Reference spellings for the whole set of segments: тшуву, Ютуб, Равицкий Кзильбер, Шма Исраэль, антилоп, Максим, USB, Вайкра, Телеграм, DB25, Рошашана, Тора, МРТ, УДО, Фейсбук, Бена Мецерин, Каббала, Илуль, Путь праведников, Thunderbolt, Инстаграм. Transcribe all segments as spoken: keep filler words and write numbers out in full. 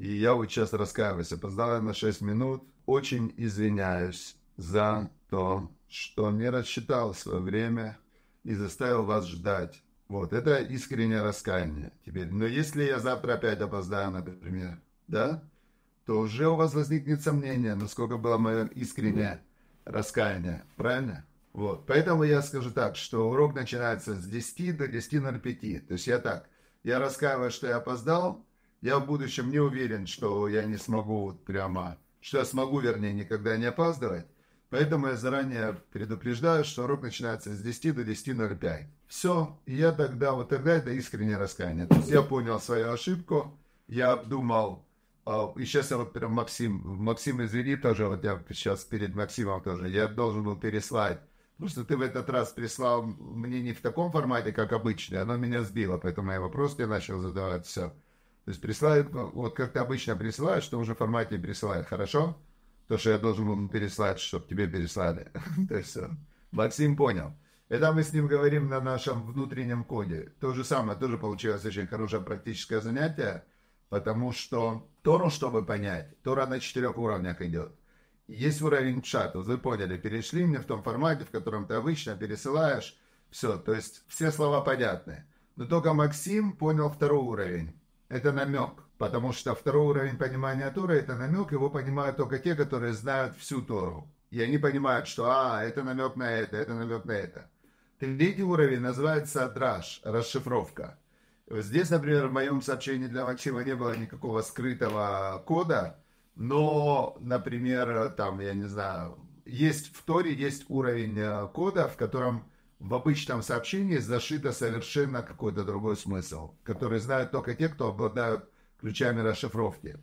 И я вот сейчас раскаиваюсь. Опоздал на шесть минут. Очень извиняюсь за то, что не рассчитал свое время и заставил вас ждать. Вот, это искреннее раскаяние теперь. Но если я завтра опять опоздаю, например, да, то уже у вас возникнет сомнение, насколько было мое искреннее раскаяние. Правильно? Вот. Поэтому я скажу так, что урок начинается с десяти до десяти ноль пять. То есть я так, я раскаиваюсь, что я опоздал. Я в будущем не уверен, что я не смогу вот прямо, что я смогу, вернее, никогда не опаздывать. Поэтому я заранее предупреждаю, что урок начинается с десяти до десяти ноль пять. Все, и я тогда, вот тогда это искреннее раскаяние. То есть я понял свою ошибку, я обдумал, и сейчас я вот прям Максим, Максим, извини, тоже, вот я сейчас перед Максимом тоже, я должен был переслать, потому что ты в этот раз прислал мне не в таком формате, как обычно, оно меня сбило, поэтому я вопрос тебе начал задавать, все. То есть присылают, вот как ты обычно присылаешь, что уже в формате присылают, хорошо? То, что я должен был переслать, чтобы тебе переслали. То есть все. Максим понял. Это мы с ним говорим на нашем внутреннем коде. То же самое, тоже получилось очень хорошее практическое занятие, потому что Тору, чтобы понять, Тора на четырех уровнях идет. Есть уровень чата, вы поняли, перешли мне в том формате, в котором ты обычно пересылаешь. Все, то есть все слова понятны. Но только Максим понял второй уровень. Это намек, потому что второй уровень понимания Торы – это намек, его понимают только те, которые знают всю Тору. И они понимают, что «а, это намек на это, это намек на это». Третий уровень называется «драж», расшифровка. Здесь, например, в моем сообщении для Максима не было никакого скрытого кода, но, например, там, я не знаю, есть в Торе есть уровень кода, в котором в обычном сообщении зашито совершенно какой-то другой смысл, который знают только те, кто обладают ключами расшифровки.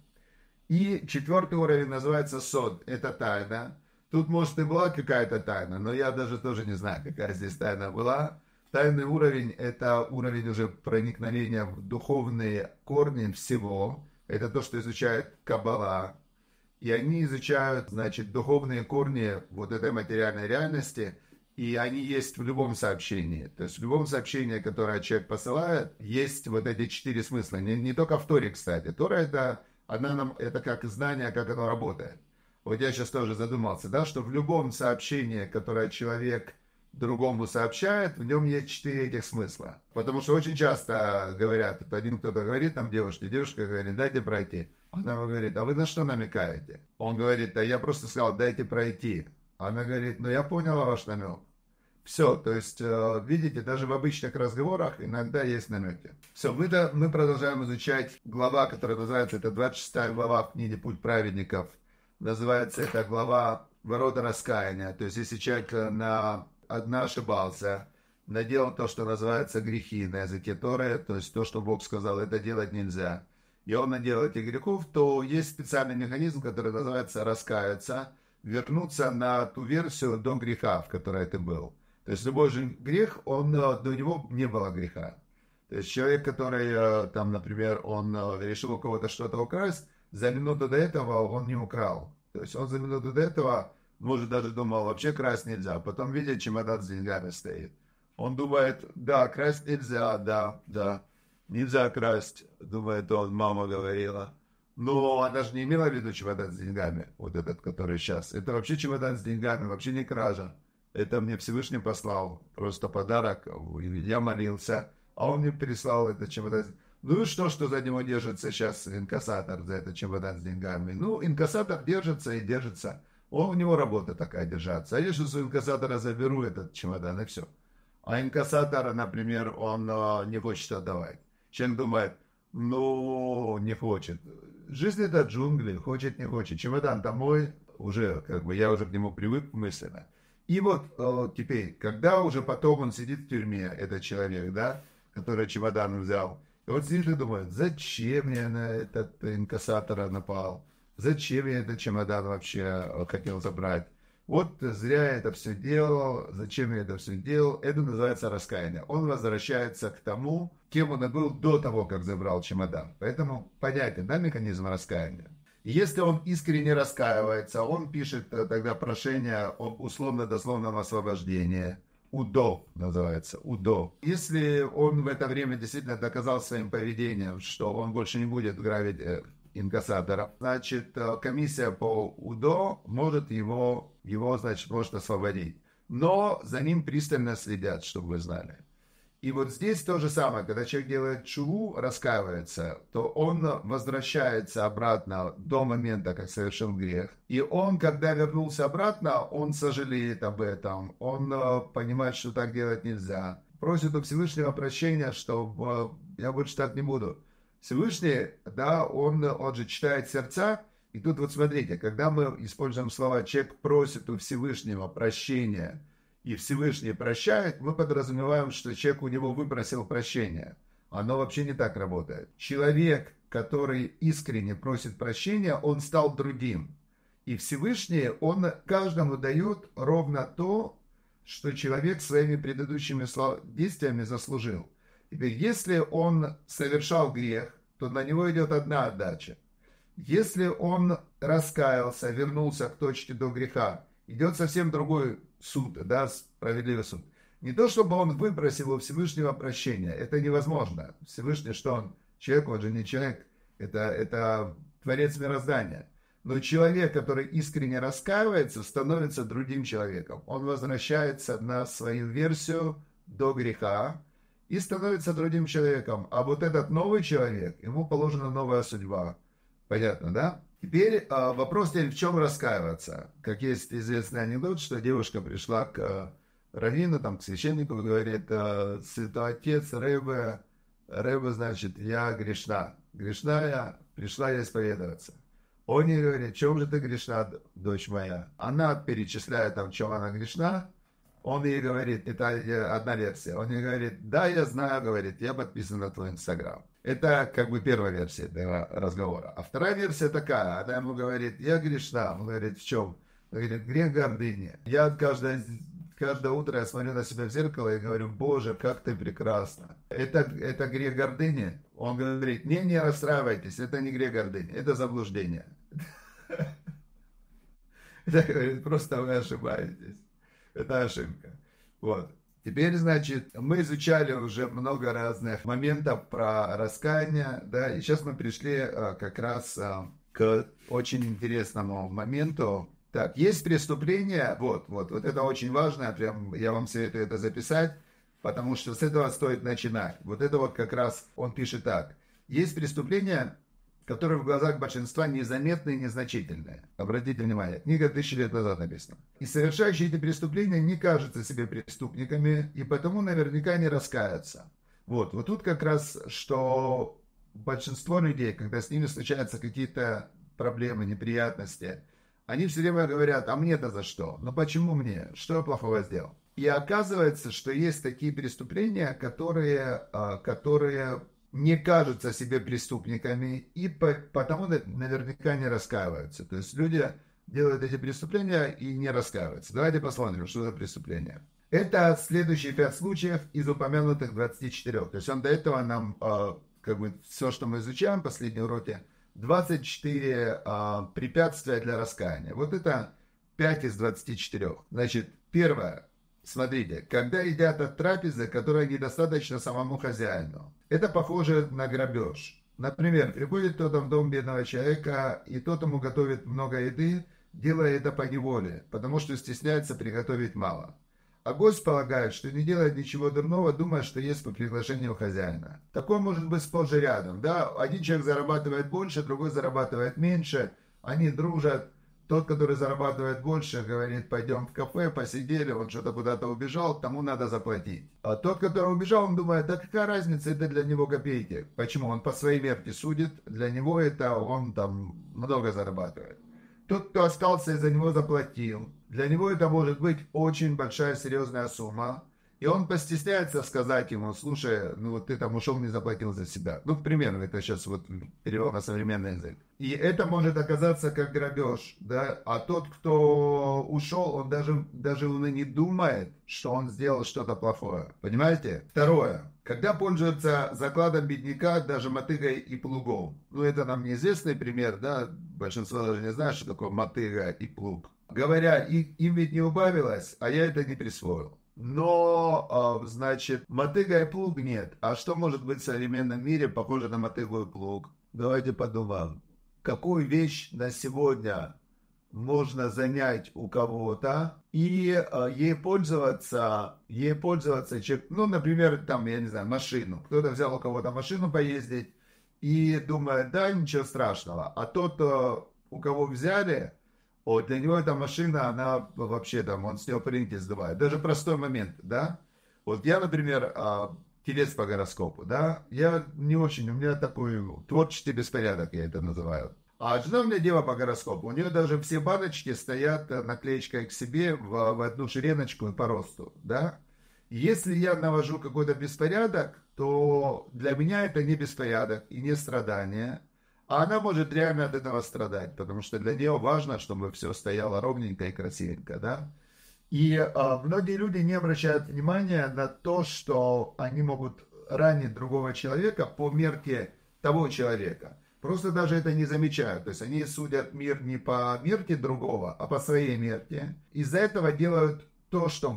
И четвертый уровень называется сод. Это тайна. Тут, может, и была какая-то тайна, но я даже тоже не знаю, какая здесь тайна была. Тайный уровень – это уровень уже проникновения в духовные корни всего. Это то, что изучает Каббала. И они изучают, значит, духовные корни вот этой материальной реальности. И они есть в любом сообщении. То есть в любом сообщении, которое человек посылает, есть вот эти четыре смысла. Не, не только в Торе, кстати. Тора это, она нам, это как знание, как оно работает. Вот я сейчас тоже задумался, да, что в любом сообщении, которое человек другому сообщает, в нем есть четыре этих смысла. Потому что очень часто говорят, вот один кто-то говорит, там девушке, девушка говорит, дайте пройти. Она говорит, а вы на что намекаете? Он говорит, а я просто сказал, дайте пройти. Она говорит, ну я поняла ваш намек. Все, то есть, видите, даже в обычных разговорах иногда есть намеки. Все, мы, да, мы продолжаем изучать глава, которая называется, это двадцать шестая глава в книге «Путь праведников». Называется эта глава «Ворота раскаяния». То есть, если человек на, одна ошибался, наделал то, что называется грехи на языке Торы, то есть то, что Бог сказал, это делать нельзя, и он наделал этих грехов, то есть специальный механизм, который называется «раскаяться», вернуться на ту версию до греха, в которой ты был. То есть любой же грех, он, до него не было греха. То есть человек, который, там, например, он решил у кого-то что-то украсть, за минуту до этого он не украл. То есть он за минуту до этого, может, даже думал, вообще красть нельзя. Потом видит, чемодан с деньгами стоит. Он думает, да, красть нельзя, да, да. Нельзя красть, думает он, мама говорила. Но она же не имела в виду чемодан с деньгами, вот этот, который сейчас. Это вообще чемодан с деньгами, вообще не кража. Это мне Всевышний послал просто подарок, я молился, а он мне переслал этот чемодан. Ну и что, что за него держится сейчас инкассатор за этот чемодан с деньгами? Ну, инкассатор держится и держится. Он, у него работа такая держаться. А я сейчас у инкассатора заберу этот чемодан и все. А инкассатора, например, он не хочет отдавать. Человек думает, ну, не хочет. Жизнь это джунгли, хочет, не хочет. Чемодан домой уже, как бы, я уже к нему привык мысленно. И вот э, теперь, когда уже потом он сидит в тюрьме, этот человек, да, который чемодан взял, и вот сидит и думает, зачем я на этот инкассатора напал, зачем я этот чемодан вообще хотел забрать, вот зря я это все делал, зачем я это все делал, это называется раскаяние. Он возвращается к тому, кем он был до того, как забрал чемодан. Поэтому понятен, да, механизм раскаяния. Если он искренне раскаивается, он пишет тогда прошение об условно-дословном освобождении. УДО называется. УДО. Если он в это время действительно доказал своим поведением, что он больше не будет грабить инкассаторов. Значит, комиссия по УДО может его, его значит, может освободить. Но за ним пристально следят, чтобы вы знали. И вот здесь то же самое, когда человек делает тшуву, раскаивается, то он возвращается обратно до момента, как совершил грех. И он, когда вернулся обратно, он сожалеет об этом, он понимает, что так делать нельзя. Просит у Всевышнего прощения, что я больше так не буду. Всевышний, да, он, он же читает сердца. И тут вот смотрите, когда мы используем слова «человек просит у Всевышнего прощения», и Всевышний прощает, мы подразумеваем, что человек у него выпросил прощения. Оно вообще не так работает. Человек, который искренне просит прощения, он стал другим. И Всевышний, он каждому дает ровно то, что человек своими предыдущими действиями заслужил. Теперь, если он совершал грех, то на него идет одна отдача. Если он раскаялся, вернулся к точке до греха, идет совсем другой суд, да, справедливый суд. Не то, чтобы он выпросил у Всевышнего прощения, это невозможно. Всевышний, что он? Человек, он же не человек, это, это творец мироздания. Но человек, который искренне раскаивается, становится другим человеком. Он возвращается на свою версию до греха и становится другим человеком. А вот этот новый человек, ему положена новая судьба. Понятно, да? Теперь э, вопрос, в чем раскаиваться. Как есть известный анекдот, что девушка пришла к э, раввину, там, к священнику, говорит, э, святой отец, ребе, ребе, значит, я грешна. Грешна я, пришла я исповедоваться. Он ей говорит, в чем же ты грешна, дочь моя? Она перечисляет, там, в чем она грешна. Он ей говорит, это одна версия, он ей говорит, да, я знаю, говорит, я подписан на твой инстаграм. Это как бы первая версия этого разговора. А вторая версия такая, она ему говорит, я грешна. Он говорит, в чем? Он говорит, грех гордыни. Я каждое, каждое утро я смотрю на себя в зеркало и говорю, боже, как ты прекрасна. Это, это грех гордыни? Он говорит, не, не расстраивайтесь, это не грех гордыни, это заблуждение. Я говорю, просто вы ошибаетесь. Это ошибка. Вот. Теперь, значит, мы изучали уже много разных моментов про раскаяние, да, и сейчас мы пришли а, как раз а, к очень интересному моменту. Так, есть преступление, вот, вот, вот это очень важно, прям я вам советую это записать, потому что с этого стоит начинать. Вот это вот как раз он пишет так. Есть преступления, которые в глазах большинства незаметны и незначительны. Обратите внимание, книга тысячи лет назад написана. И совершающие эти преступления не кажутся себе преступниками, и потому наверняка не раскаются. Вот, вот тут как раз, что большинство людей, когда с ними случаются какие-то проблемы, неприятности, они все время говорят, а мне-то за что? Ну почему мне? Что я плохого сделал? И оказывается, что есть такие преступления, которые... которые не кажутся себе преступниками и потому наверняка не раскаиваются. То есть люди делают эти преступления и не раскаиваются. Давайте посмотрим, что за преступление. Это следующие пять случаев из упомянутых двадцати четырёх. То есть он до этого нам, как бы, все, что мы изучаем в последнем уроке, двадцать четыре препятствия для раскаяния. Вот это пять из двадцати четырёх. Значит, первое. Смотрите, когда едят от трапезы, которая недостаточно самому хозяину. Это похоже на грабеж. Например, приходит кто-то в дом бедного человека, и тот ему готовит много еды, делая это поневоле, потому что стесняется приготовить мало. А гость полагает, что не делает ничего дурного, думая, что ест по приглашению хозяина. Такое может быть сплошь и рядом. Да? Один человек зарабатывает больше, другой зарабатывает меньше, они дружат. Тот, который зарабатывает больше, говорит, пойдем в кафе, посидели, он что-то куда-то убежал, тому надо заплатить. А тот, который убежал, он думает, да какая разница, это для него копейки. Почему? Он по своей мерке судит, для него это он там много зарабатывает. Тот, кто остался, из-за него заплатил. Для него это может быть очень большая, серьезная сумма. И он постесняется сказать ему, слушай, ну вот ты там ушел, не заплатил за себя. Ну, к примеру, это сейчас вот перевод на современный язык. И это может оказаться как грабеж, да. А тот, кто ушел, он даже, даже он и не думает, что он сделал что-то плохое. Понимаете? Второе. Когда пользуются закладом бедняка, даже мотыгой и плугом. Ну, это нам неизвестный пример, да. Большинство даже не знает, что такое мотыга и плуг. Говоря, им ведь не убавилось, а я это не присвоил. Но, значит, мотыга и плуг нет. А что может быть в современном мире похоже на мотыгу и плуг? Давайте подумаем. какую вещь на сегодня можно занять у кого-то и э, ей пользоваться, ей пользоваться, ну, например, там, я не знаю, машину. Кто-то взял у кого-то машину поездить и думает, да, ничего страшного. А тот, э, у кого взяли, вот, для него эта машина, она вообще там, он с нее принтер сдувает. Даже простой момент, да. Вот я, например, э, телец по гороскопу, да, я не очень, у меня такой творческий беспорядок, я это называю. А жена у меня дева по гороскопу, у нее даже все баночки стоят наклеечкой к себе в, в одну шириночку и по росту, да. Если я навожу какой-то беспорядок, то для меня это не беспорядок и не страдание, а она может реально от этого страдать, потому что для нее важно, чтобы все стояло ровненько и красивенько, да. И э, многие люди не обращают внимания на то, что они могут ранить другого человека по мерке того человека. Просто даже это не замечают. То есть они судят мир не по мерке другого, а по своей мерке. Из-за этого делают то, что,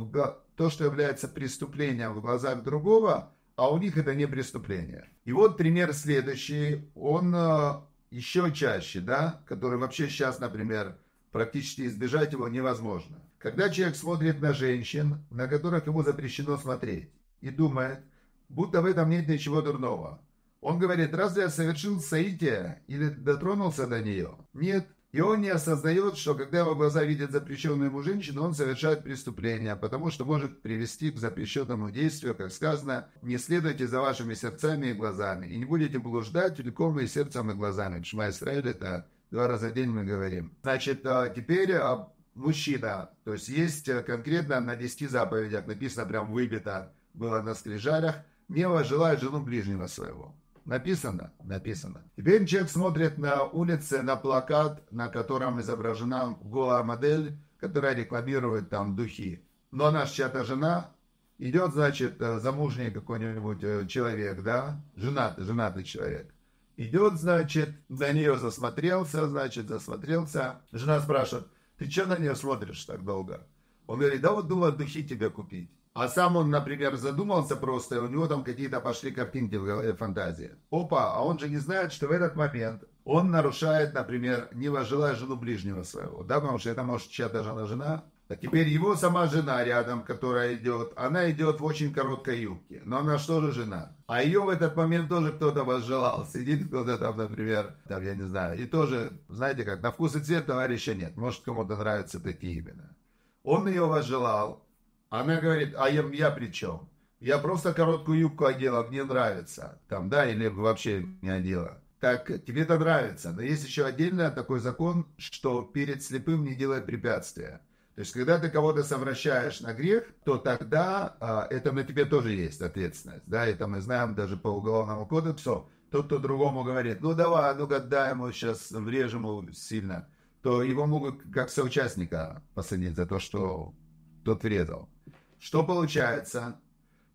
то, что является преступлением в глазах другого, а у них это не преступление. И вот пример следующий, он э, еще чаще, да, который вообще сейчас, например, практически избежать его невозможно. Когда человек смотрит на женщин, на которых ему запрещено смотреть, и думает, будто в этом нет ничего дурного. Он говорит, разве я совершил соитие или дотронулся до нее? Нет. И он не осознает, что когда его глаза видят запрещенную ему женщину, он совершает преступление, потому что может привести к запрещенному действию, как сказано, не следуйте за вашими сердцами и глазами, и не будете блуждать влекомые сердцем и глазами. Шма Исраэль, это два раза в день мы говорим. Значит, теперь... Мужчина, то есть есть конкретно на десяти заповедях, написано прям выбито, было на скрижалях, не возжелай жену ближнего своего. Написано? Написано. Теперь человек смотрит на улице, на плакат, на котором изображена голая модель, которая рекламирует там духи. Но она же чья-то жена, идет, значит, замужний какой-нибудь человек, да, женатый, женатый человек. Идет, значит, на нее засмотрелся, значит, засмотрелся. Жена спрашивает, ты че на нее смотришь так долго? Он говорит, да вот думал духи тебе купить. А сам он, например, задумался просто, и у него там какие-то пошли картинки в голове, фантазии. Опа, а он же не знает, что в этот момент он нарушает, например, не возжелая жену ближнего своего. Да, потому что это может чья-то жена. А теперь его сама жена рядом, которая идет, она идет в очень короткой юбке. Но она что же жена? А ее в этот момент тоже кто-то возжелал. Сидит кто-то там, например, там, я не знаю. И тоже, знаете как, на вкус и цвет товарища нет. Может, кому-то нравятся такие именно. Он ее возжелал. Она говорит, а я, я при чем? Я просто короткую юбку одела, мне нравится. Там, да, или вообще не одела. Так, тебе это нравится. Но есть еще отдельно такой закон, что перед слепым не делай препятствия. То есть, когда ты кого-то совращаешь на грех, то тогда а, это на тебе тоже есть ответственность. Да, это мы знаем даже по уголовному кодексу. Тот, кто другому говорит, ну давай, ну гадай ему, сейчас врежем его сильно, то его могут как соучастника посадить за то, что тот врезал. Что получается?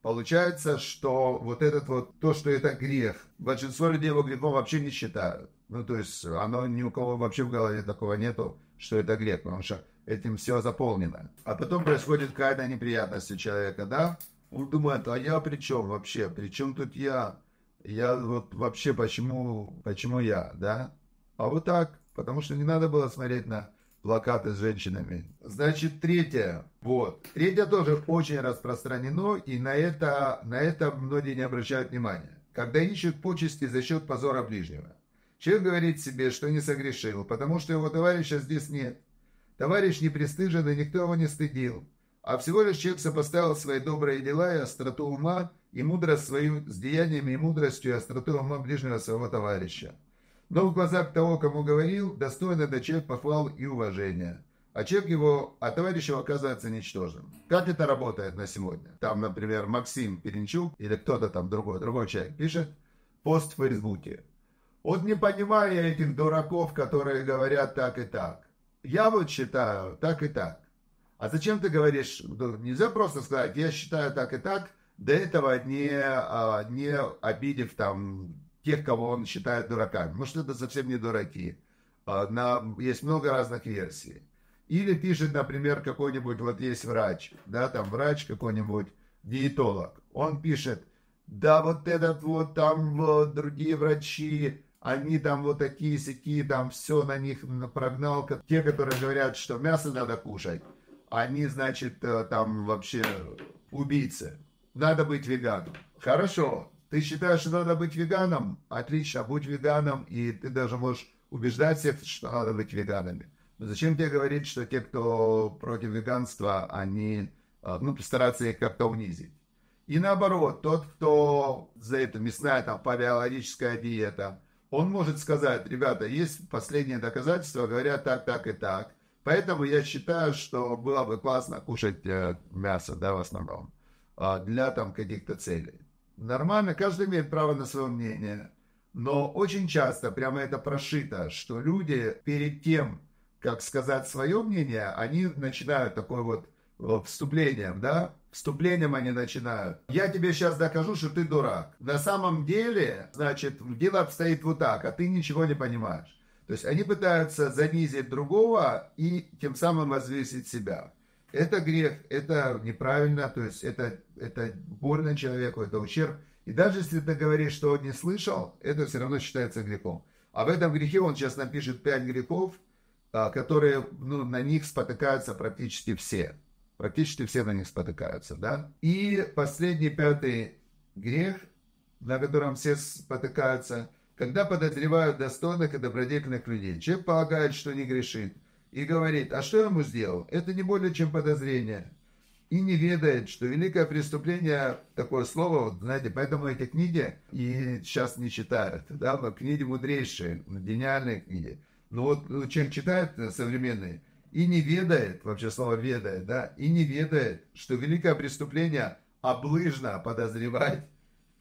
Получается, что вот этот вот, то, что это грех, большинство людей его грехом вообще не считают. Ну, то есть, оно ни у кого вообще в голове такого нету, что это грех, потому что этим все заполнено. А потом происходит какая-то неприятность у человека, да? Он думает, а я при чем вообще? При чем тут я? Я вот вообще почему, почему я, да? А вот так, потому что не надо было смотреть на плакаты с женщинами. Значит, третье. Вот. Третье тоже очень распространено, и на это, на это многие не обращают внимания. Когда ищут почести за счет позора ближнего. Человек говорит себе, что не согрешил, потому что его товарища здесь нет. Товарищ не пристыжен, и никто его не стыдил. А всего лишь человек сопоставил свои добрые дела и остроту ума, и мудрость свою с деяниями, и мудростью, и остроту ума ближнего своего товарища. Но в глазах того, кому говорил, достоин этот человек похвал и уважения. А человек его, а товарищ его оказывается ничтожным. Как это работает на сегодня? Там, например, Максим Перенчук, или кто-то там другой, другой человек пишет пост в Фейсбуке. Вот не понимаю я этих дураков, которые говорят так и так. Я вот считаю так и так. А зачем ты говоришь? Нельзя просто сказать, я считаю так и так, до этого не, не обидев там тех, кого он считает дураками. Может, это совсем не дураки. Есть много разных версий. Или пишет, например, какой-нибудь, вот есть врач, да, там врач какой-нибудь, диетолог. Он пишет, да, вот этот вот там вот, другие врачи, они там вот такие сякие, там все на них прогнал. Те, которые говорят, что мясо надо кушать, они, значит, там вообще убийцы. Надо быть веганом. Хорошо, ты считаешь, что надо быть веганом? Отлично, будь веганом, и ты даже можешь убеждать всех, что надо быть веганами. Но зачем тебе говорить, что те, кто против веганства, они, ну, постараются их как-то унизить? И наоборот, тот, кто за это мясная, там, палеологическая диета, он может сказать: ребята, есть последние доказательства, говорят так, так и так. Поэтому я считаю, что было бы классно кушать мясо, да, в основном, для там каких-то целей. Нормально, каждый имеет право на свое мнение. Но очень часто прямо это прошито, что люди перед тем, как сказать свое мнение, они начинают такое вот вступлением, да, вступлением они начинают. Я тебе сейчас докажу, что ты дурак. На самом деле, значит, дело обстоит вот так, а ты ничего не понимаешь. То есть они пытаются занизить другого и тем самым возвысить себя. Это грех, это неправильно, то есть это, это больно человеку, это ущерб. И даже если ты говоришь, что он не слышал, это все равно считается грехом. А в этом грехе он сейчас напишет пять грехов, которые, ну, на них спотыкаются практически все. Практически все на них спотыкаются, да? И последний, пятый грех, на котором все спотыкаются, когда подозревают достойных и добродетельных людей. Человек полагает, что не грешит, и говорит: а что я ему сделал? Это не более чем подозрение. И не ведает, что великое преступление, такое слово, вот, знаете, поэтому эти книги и сейчас не читают, да, книги мудрейшие, гениальные книги. Но вот, ну, человек читает современные, и не ведает, вообще слово «ведает», да, и не ведает, что великое преступление — облыжно подозревать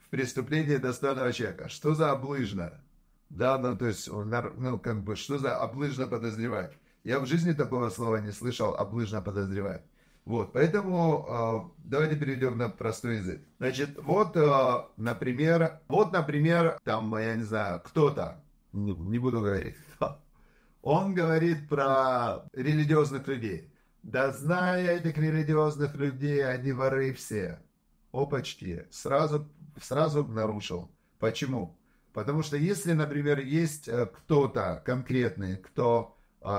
в преступлении достойного человека. Что за облыжно? Да, ну, то есть, ну, как бы, что за облыжно подозревать? Я в жизни такого слова не слышал, облыжно подозревать. Вот, поэтому э, давайте перейдем на простой язык. Значит, вот, э, например, вот, например, там, я не знаю, кто-то, не, не буду говорить, он говорит про религиозных людей. Да зная этих религиозных людей, они воры все. Опачки. Сразу, сразу нарушил. Почему? Потому что если, например, есть кто-то конкретный, кто...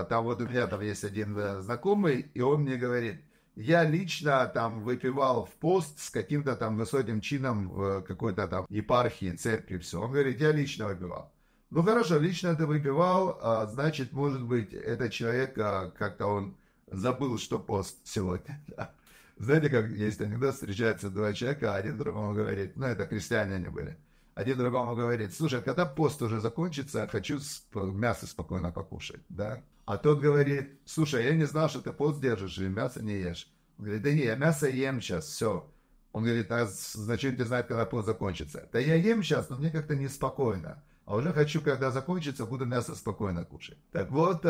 Там вот у меня там есть один знакомый, и он мне говорит: я лично там выпивал в пост с каким-то там высоким чином в какой-то там епархии, церкви, все. Он говорит: я лично выпивал. Ну хорошо, лично ты выпивал, значит, может быть, этот человек как-то он забыл, что пост сегодня. Да. Знаете, как есть иногда встречаются два человека, один другому говорит, ну это христиане они были, один другому говорит: слушай, когда пост уже закончится, хочу мясо спокойно покушать, да? А тот говорит: слушай, я не знал, что ты пост держишь и мясо не ешь. Он говорит: да не, я мясо ем сейчас, все. Он говорит: а зачем ты знаешь, когда пост закончится? Да я ем сейчас, но мне как-то неспокойно. А уже хочу, когда закончится, буду мясо спокойно кушать. Так вот,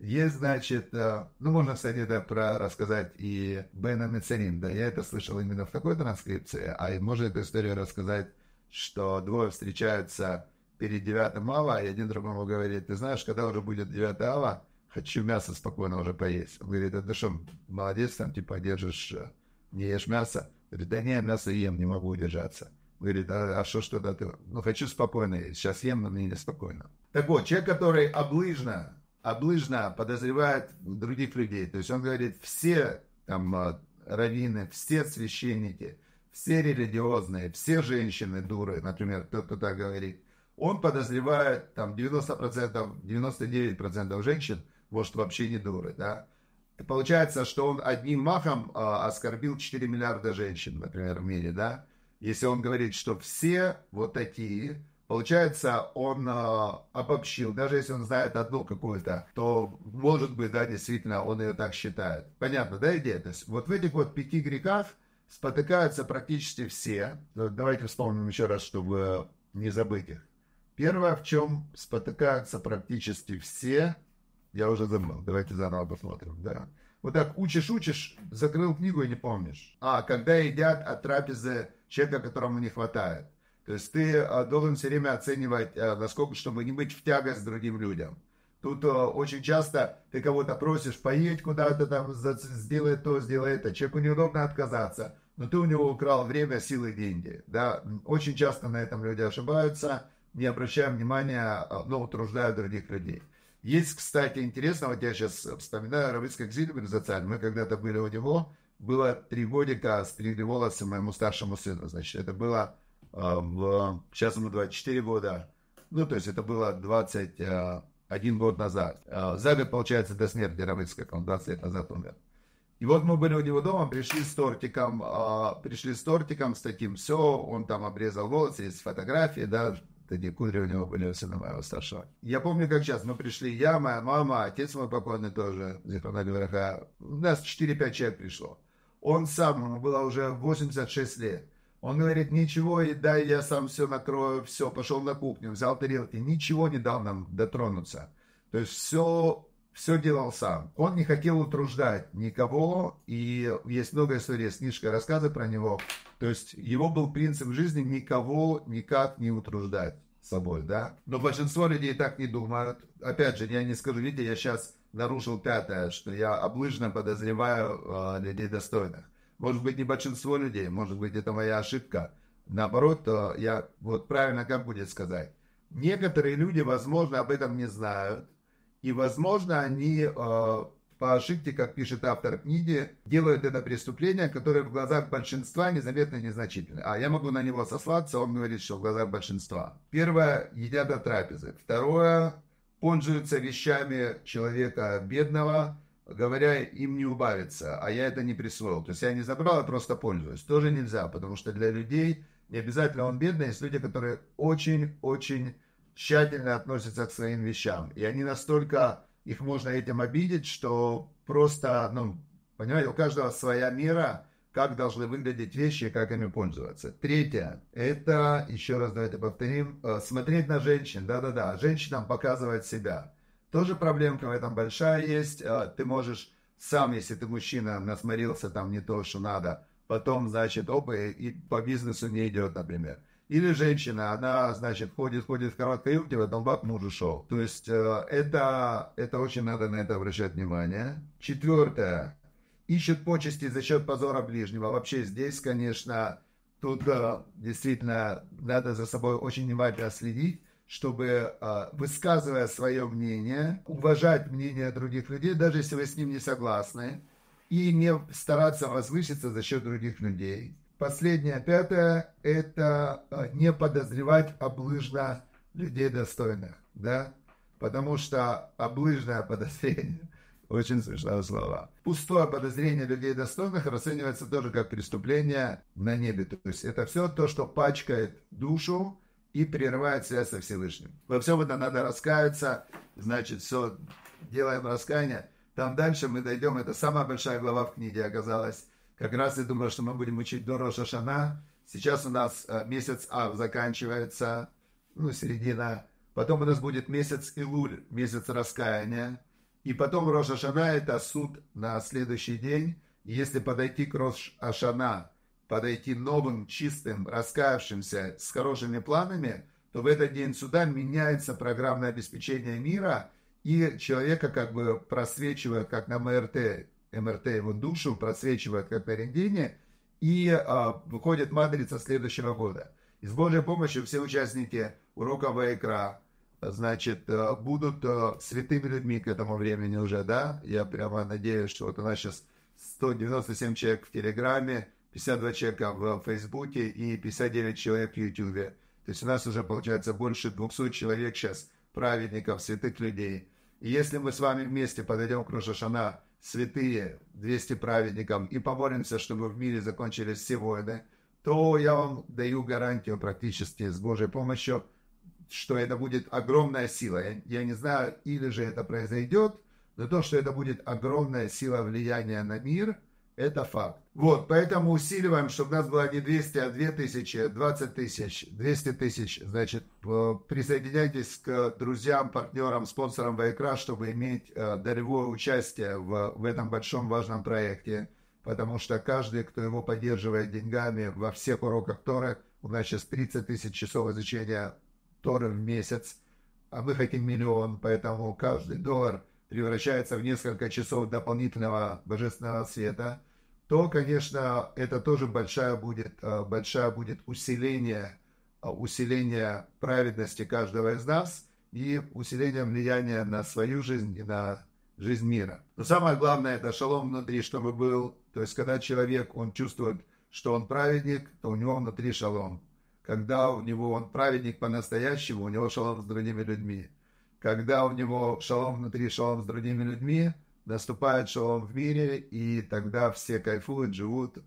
есть, значит, ну, можно, кстати, это про рассказать и Бена Мецерин, да, я это слышал именно в такой транскрипции, а можно эту историю рассказать, что двое встречаются перед девятым ава, и один другому говорит: ты знаешь, когда уже будет девятое ава, хочу мясо спокойно уже поесть. Он говорит: а ты что, молодец, там, типа, держишь, не ешь мясо? Говорит: да не, мясо ем, не могу удержаться. Говорит: а, а что, что-то ты... Ну, хочу спокойно есть, сейчас ем, но мне неспокойно. Так вот, человек, который облыжно, облыжно подозревает других людей, то есть он говорит: все там раввины, все священники, все религиозные, все женщины дуры, например, кто-то так говорит, он подозревает там девяносто процентов, девяносто девять процентов женщин, может, вообще не дуры, да. И получается, что он одним махом э, оскорбил четыре миллиарда женщин, например, в мире, да. Если он говорит, что все вот такие, получается, он э, обобщил, даже если он знает одну какую-то, то, может быть, да, действительно, он ее так считает. Понятно, да, идея? То есть вот в этих вот пяти грехах спотыкаются практически все. Давайте вспомним еще раз, чтобы не забыть их. Первое, в чем спотыкаются практически все, я уже забыл, давайте заново посмотрим. Да. Вот так учишь-учишь, закрыл книгу и не помнишь. А, когда едят от трапезы человека, которому не хватает. То есть ты должен все время оценивать, насколько, чтобы не быть в тягость другим людям. Тут очень часто ты кого-то просишь поесть куда-то, там, сделай то, сделай это. Человеку неудобно отказаться, но ты у него украл время, силы, деньги. Да? Очень часто на этом люди ошибаются, не обращая внимания, но утруждая других людей. Есть, кстати, интересно, вот я сейчас вспоминаю Равицкий Кзильбер за царь. Мы когда-то были у него, было три годика, стригли волосы моему старшему сыну. Значит, это было, в... сейчас ему двадцать четыре года, ну, то есть это было двадцать один год назад. За год, получается, до смерти Равицкого, он двадцать лет назад умер. И вот мы были у него дома, пришли с тортиком, пришли с тортиком, с таким, все, он там обрезал волосы, есть фотографии, да, такие кудри у него были, у сына моего старшего. Я помню, как сейчас, мы пришли, я, моя мама, отец мой покойный тоже, у нас четыре-пять человек пришло. Он сам, ему было уже восемьдесят шесть лет. Он говорит, ничего, и дай я сам все накрою, все, пошел на кухню, взял тарелки, ничего не дал нам дотронуться. То есть все, все делал сам. Он не хотел утруждать никого, и есть много историй, есть книжка, рассказы про него. То есть его был принцип жизни никого никак не утруждать собой, да. Но большинство людей так не думают. Опять же, я не скажу, видите, я сейчас нарушил пятое, что я облыжно подозреваю э, людей достойных. Может быть, не большинство людей, может быть, это моя ошибка. Наоборот, я вот правильно как будет сказать. Некоторые люди, возможно, об этом не знают. И, возможно, они э, по ошибке, как пишет автор книги, делают это преступление, которое в глазах большинства незаметно и незначительно. А я могу на него сослаться, он говорит, что в глазах большинства. Первое, едят от трапезы. Второе, пользуются вещами человека бедного, говоря, им не убавится, а я это не присвоил. То есть я не забрал, а просто пользуюсь. Тоже нельзя, потому что для людей не обязательно он бедный. Есть люди, которые очень-очень тщательно относятся к своим вещам. И они настолько, их можно этим обидеть, что просто, ну, понимаете, у каждого своя мера, как должны выглядеть вещи, как ими пользоваться. Третье, это, еще раз давайте повторим, смотреть на женщин. Да-да-да, женщинам показывать себя. Тоже проблемка в этом большая есть. Ты можешь сам, если ты мужчина, насмотрелся там не то, что надо, потом, значит, опа, и по бизнесу не идет, например. Или женщина, она, значит, ходит, ходит в короткой юбке, потом баб муж ушел. То есть это, это очень надо на это обращать внимание. Четвертое. Ищут почести за счет позора ближнего. Вообще здесь, конечно, тут действительно надо за собой очень внимательно следить, чтобы, высказывая свое мнение, уважать мнение других людей, даже если вы с ним не согласны, и не стараться возвыситься за счет других людей. Последнее, пятое, это не подозревать облыжно людей достойных, да, потому что облыжное подозрение, очень смешное слово, пустое подозрение людей достойных расценивается тоже как преступление на небе, то есть это все то, что пачкает душу, и прерывает связь со Всевышним. Во всем этом надо раскаяться, значит, все, делаем раскаяние. Там дальше мы дойдем, это самая большая глава в книге оказалась. Как раз я думал, что мы будем учить до Рошашана. Сейчас у нас месяц Ав заканчивается, ну, середина. Потом у нас будет месяц Илуль, месяц раскаяния. И потом Рошашана – это суд на следующий день. Если подойти к Рошашана, подойти новым, чистым, раскаявшимся, с хорошими планами, то в этот день суда меняется программное обеспечение мира, и человека как бы просвечивают, как на МРТ, МРТ его душу просвечивают, как на рентгене, и а, выходит матрица следующего года. И с Божьей помощью все участники урока Вайкра, значит, будут святыми людьми к этому времени уже, да? Я прямо надеюсь, что вот у нас сейчас сто девяносто семь человек в Телеграме, пятьдесят два человека в Фейсбуке и пятьдесят девять человек в Ютубе. То есть у нас уже получается больше двухсот человек сейчас, праведников, святых людей. И если мы с вами вместе подойдем к Рошашана, святые, двести праведникам, и помолимся, чтобы в мире закончились все войны, то я вам даю гарантию практически с Божьей помощью, что это будет огромная сила. Я не знаю, или же это произойдет, но то, что это будет огромная сила влияния на мир, это факт. Вот, поэтому усиливаем, чтобы у нас было не двести, а две тысячи, двадцать тысяч, двести тысяч. Значит, присоединяйтесь к друзьям, партнерам, спонсорам Вайкра, чтобы иметь долевое участие в, в этом большом важном проекте. Потому что каждый, кто его поддерживает деньгами во всех уроках Торы, у нас сейчас тридцать тысяч часов изучения Торы в месяц, а мы хотим миллион, поэтому каждый доллар превращается в несколько часов дополнительного божественного света, то, конечно, это тоже большое будет, большое будет усиление усиление праведности каждого из нас и усиление влияния на свою жизнь и на жизнь мира. Но самое главное – это шалом внутри, чтобы был. То есть, когда человек, он чувствует, что он праведник, то у него внутри шалом. Когда у него он праведник по-настоящему, у него шалом с другими людьми. Когда у него шалом внутри, шалом с другими людьми, наступает шалом в мире, и тогда все кайфуют, живут,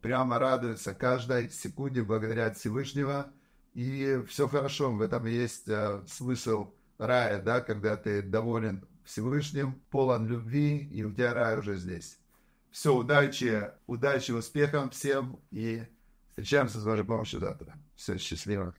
прямо радуются каждой секунде, благодарят Всевышнего, и все хорошо. В этом есть смысл рая, да, когда ты доволен Всевышним, полон любви, и у тебя рай уже здесь. Все, удачи, удачи, успехов всем, и встречаемся с вашей помощью завтра. Все, счастливо.